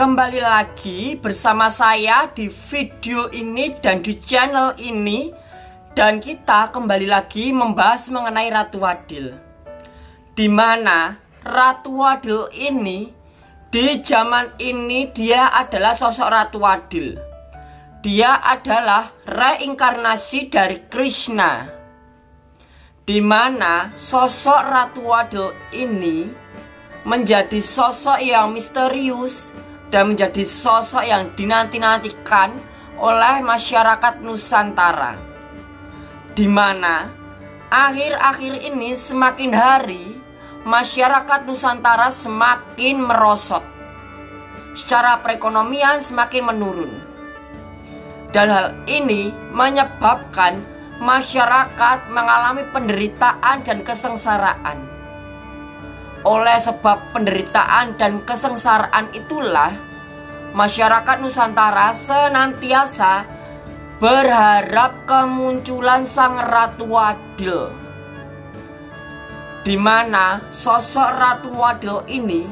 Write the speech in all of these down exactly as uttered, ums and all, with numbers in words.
Kembali lagi bersama saya di video ini dan di channel ini. Dan kita kembali lagi membahas mengenai Ratu Adil, dimana Ratu Adil ini di zaman ini dia adalah sosok Ratu Adil. Dia adalah reinkarnasi dari Krishna, dimana sosok Ratu Adil ini menjadi sosok yang misterius dan menjadi sosok yang dinanti-nantikan oleh masyarakat Nusantara, dimana akhir-akhir ini semakin hari masyarakat Nusantara semakin merosot, secara perekonomian semakin menurun. Dan hal ini menyebabkan masyarakat mengalami penderitaan dan kesengsaraan. Oleh sebab penderitaan dan kesengsaraan itulah masyarakat Nusantara senantiasa berharap kemunculan sang Ratu Adil, di mana sosok Ratu Adil ini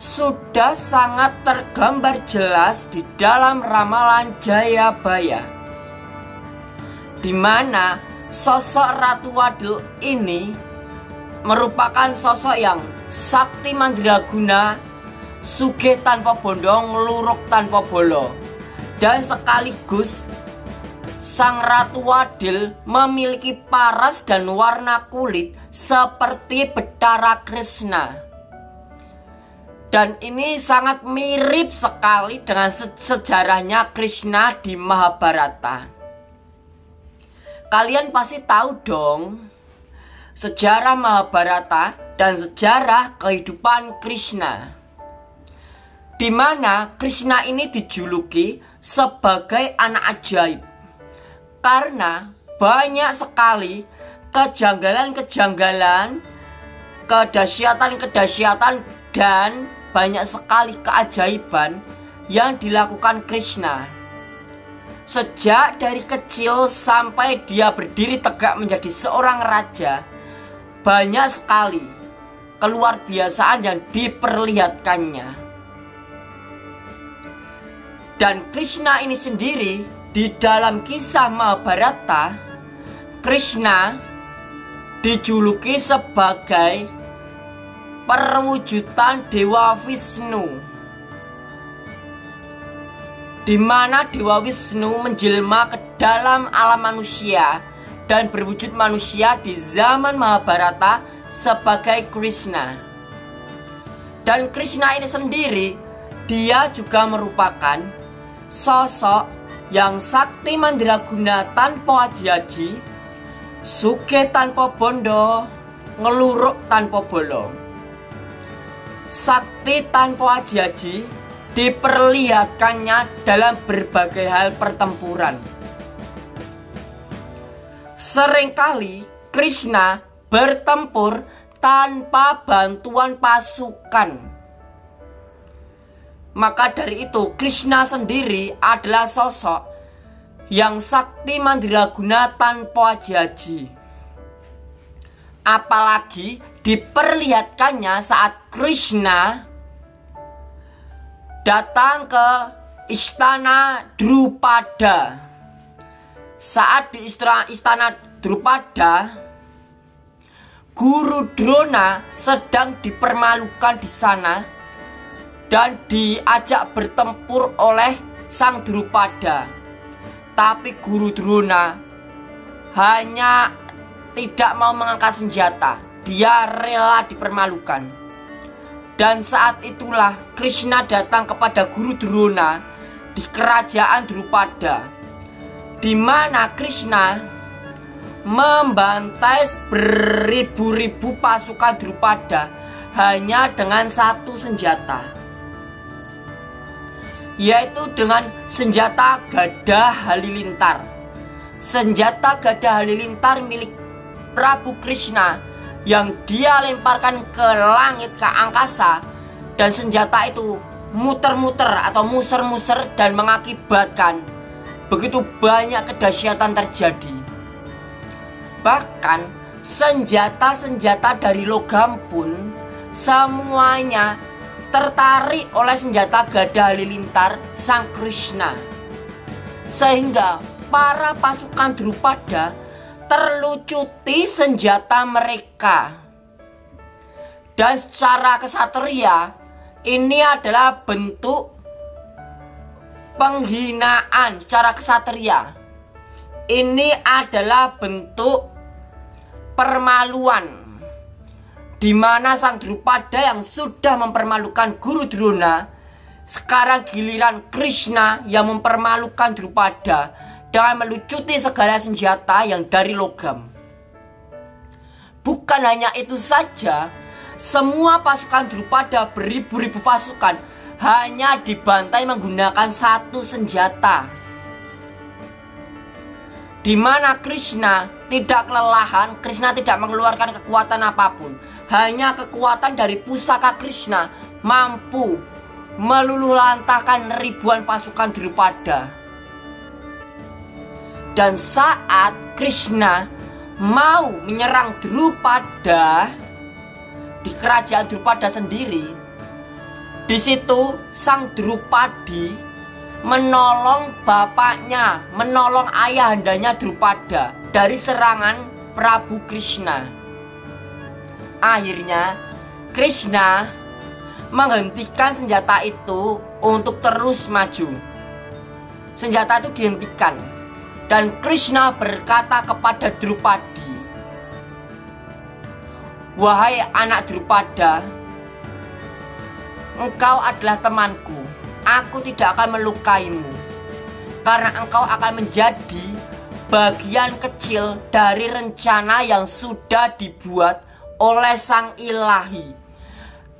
sudah sangat tergambar jelas di dalam ramalan Jayabaya, di mana sosok Ratu Adil ini merupakan sosok yang sakti mandraguna, sugih tanpa bondong, luruk tanpa bolo. Dan sekaligus sang Ratu Adil memiliki paras dan warna kulit seperti Betara Krishna. Dan ini sangat mirip sekali dengan sejarahnya Krishna di Mahabharata. Kalian pasti tahu dong sejarah Mahabharata dan sejarah kehidupan Krishna, di mana Krishna ini dijuluki sebagai anak ajaib karena banyak sekali kejanggalan-kejanggalan, kedahsyatan-kedahsyatan, dan banyak sekali keajaiban yang dilakukan Krishna. Sejak dari kecil sampai dia berdiri tegak menjadi seorang raja, banyak sekali keluar biasaan yang diperlihatkannya. Dan Krishna ini sendiri di dalam kisah Mahabharata, Krishna dijuluki sebagai perwujudan Dewa Wisnu, di mana Dewa Wisnu menjelma ke dalam alam manusia dan berwujud manusia di zaman Mahabharata sebagai Krishna. Dan Krishna ini sendiri dia juga merupakan sosok yang sakti mandraguna tanpa aji-aji, sugih tanpa bondo, ngeluruk tanpa bolong. Sakti tanpa aji-aji diperlihatkannya dalam berbagai hal pertempuran. Seringkali Krishna bertempur tanpa bantuan pasukan. Maka dari itu Krishna sendiri adalah sosok yang sakti mandraguna tanpa aji-aji. Apalagi diperlihatkannya saat Krishna datang ke istana Drupada. Saat di istana Drupada, Guru Drona sedang dipermalukan di sana dan diajak bertempur oleh sang Drupada. Tapi Guru Drona hanya tidak mau mengangkat senjata, dia rela dipermalukan. Dan saat itulah Krishna datang kepada Guru Drona di kerajaan Drupada, di mana Krishna membantai beribu-ribu pasukan Drupada hanya dengan satu senjata, yaitu dengan senjata gada halilintar. Senjata gada halilintar milik Prabu Krishna yang dia lemparkan ke langit, ke angkasa. Dan senjata itu muter-muter atau muser-muser dan mengakibatkan begitu banyak kedahsyatan terjadi. Bahkan senjata-senjata dari logam pun semuanya tertarik oleh senjata gada halilintar sang Krishna, sehingga para pasukan Drupada terlucuti senjata mereka. Dan secara kesatria ini adalah bentuk penghinaan. Secara kesatria ini adalah bentuk permaluan, di mana sang Drupada yang sudah mempermalukan Guru Drona, sekarang giliran Krishna yang mempermalukan Drupada dengan melucuti segala senjata yang dari logam. Bukan hanya itu saja, semua pasukan Drupada beribu-ribu pasukan hanya dibantai menggunakan satu senjata, di mana Krishna tidak kelelahan. Krishna tidak mengeluarkan kekuatan apapun. Hanya kekuatan dari pusaka Krishna mampu meluluhlantahkan ribuan pasukan Drupada. Dan saat Krishna mau menyerang Drupada di kerajaan Drupada sendiri, di situ sang Drupadi menolong bapaknya, menolong ayahandanya Drupada dari serangan Prabu Krishna. Akhirnya Krishna menghentikan senjata itu untuk terus maju. Senjata itu dihentikan, dan Krishna berkata kepada Drupadi, "Wahai anak Drupada, engkau adalah temanku. Aku tidak akan melukaimu, karena engkau akan menjadi bagian kecil dari rencana yang sudah dibuat oleh sang ilahi.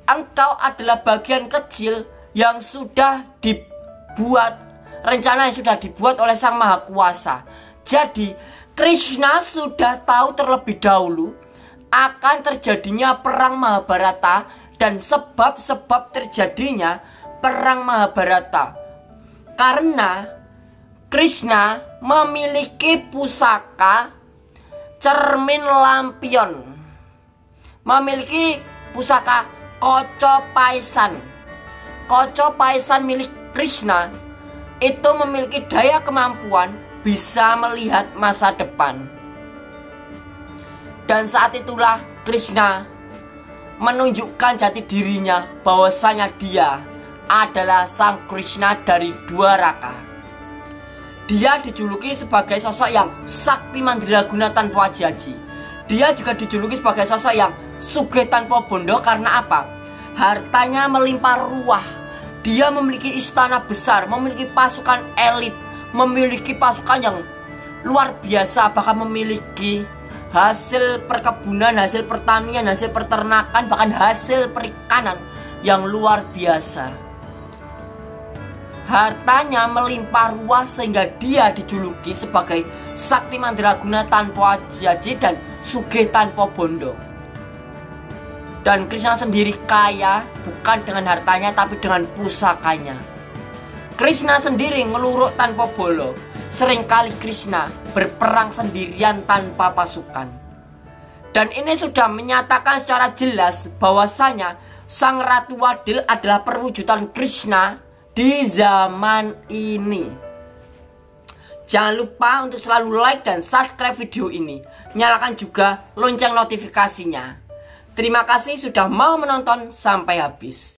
Engkau adalah bagian kecil yang sudah dibuat, rencana yang sudah dibuat oleh sang maha kuasa." Jadi Krishna sudah tahu terlebih dahulu akan terjadinya perang Mahabharata dan sebab-sebab terjadinya perang Mahabharata, karena Krishna memiliki pusaka cermin lampion, memiliki pusaka Koco Paisan. Koco Paisan milik Krishna itu memiliki daya kemampuan bisa melihat masa depan. Dan saat itulah Krishna menunjukkan jati dirinya, bahwasanya dia adalah sang Krishna dari Dwaraka. Dia dijuluki sebagai sosok yang sakti mandraguna tanpa aji-aji. Dia juga dijuluki sebagai sosok yang sugih tanpa bondo, karena apa? Hartanya melimpah ruah. Dia memiliki istana besar, memiliki pasukan elit, memiliki pasukan yang luar biasa, bahkan memiliki hasil perkebunan, hasil pertanian, hasil peternakan, bahkan hasil perikanan yang luar biasa. Hartanya melimpah ruah sehingga dia dijuluki sebagai sakti mandraguna tanpa aji-aji dan sugih tanpa bondo. Dan Krishna sendiri kaya bukan dengan hartanya, tapi dengan pusakanya. Krishna sendiri ngeluruk tanpa bolo. Seringkali Krishna berperang sendirian tanpa pasukan. Dan ini sudah menyatakan secara jelas bahwasanya sang Ratu Adil adalah perwujudan Krishna di zaman ini. Jangan lupa untuk selalu like dan subscribe video ini. Nyalakan juga lonceng notifikasinya. Terima kasih sudah mau menonton sampai habis.